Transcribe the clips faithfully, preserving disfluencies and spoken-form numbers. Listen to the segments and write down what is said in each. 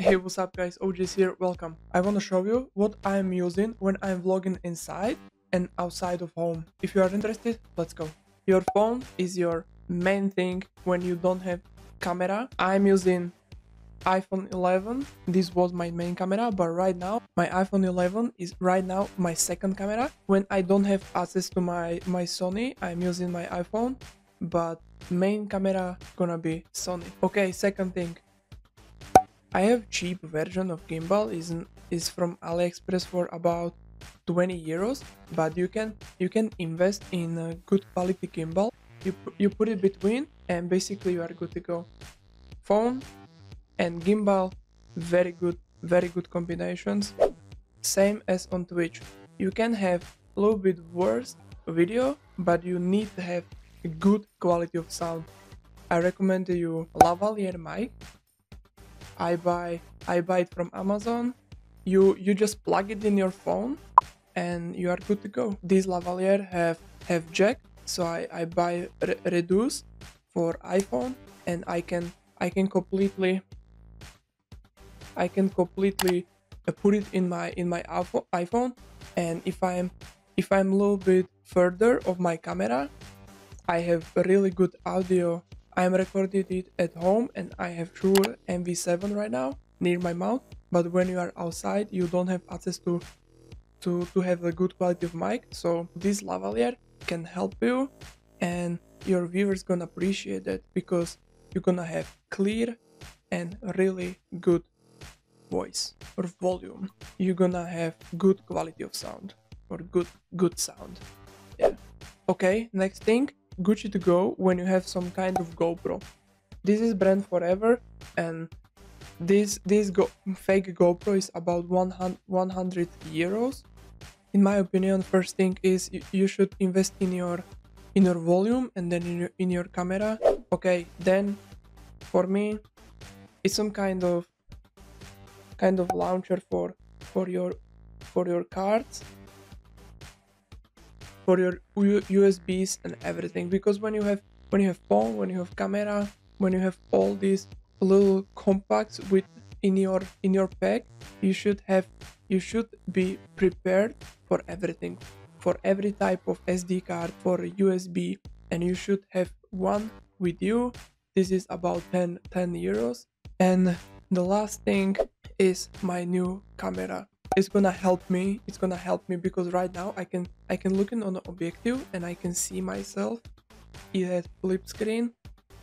Hey, what's up guys, O Js here, welcome. I want to show you what I'm using when I'm vlogging inside and outside of home. If you are interested, let's go. Your phone is your main thing when you don't have camera. I'm using iPhone eleven. This was my main camera, but right now my iPhone eleven is right now my second camera. When I don't have access to my, my Sony, I'm using my iPhone, but main camera gonna be Sony. Okay, second thing. I have cheap version of gimbal, is is from AliExpress for about twenty euros, but you can you can invest in a good quality gimbal. You you put it between and basically you are good to go. Phone and gimbal, very good very good combinations. Same as on Twitch. You can have a little bit worse video, but you need to have a good quality of sound. I recommend to you Lavalier mic. I buy I buy it from Amazon. You you just plug it in your phone and you are good to go. These lavalier have have jack, so I, I buy Reduz for iPhone, and I can I can completely I can completely put it in my in my iPhone, and if I'm if I'm a little bit further of my camera, I have a really good audio. I'm recording it at home and I have true M V seven right now near my mouth, but when you are outside you don't have access to to to have a good quality of mic, so this lavalier can help you and your viewers gonna appreciate it because you're gonna have clear and really good voice or volume. You're gonna have good quality of sound or good good sound. Yeah. Okay, next thing. Gucci to go when you have some kind of GoPro. This is brand forever, and this this go fake GoPro is about one hundred euros. In my opinion, first thing is you, you should invest in your in your volume and then in your, in your camera. Okay, then for me it's some kind of kind of launcher for for your for your cards, for your U S Bs and everything, because when you have when you have phone, when you have camera, when you have all these little compacts with in your in your pack, you should have you should be prepared for everything, for every type of S D card, for U S B, and you should have one with you. This is about ten euros. And the last thing is my new camera. It's gonna help me. It's gonna help me because right now I can I can look in on the objective and I can see myself. It has flip screen.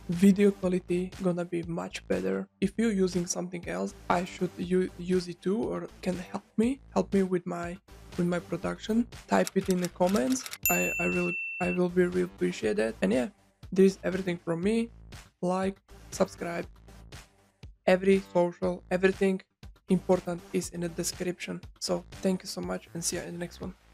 Video quality gonna be much better. If you're using something else, I should use it too, or can help me help me with my with my production. Type it in the comments. I I really I will be really appreciate it. And yeah, this is everything from me. Like, subscribe. Every social, everything important is in the description. So thank you so much and see you in the next one.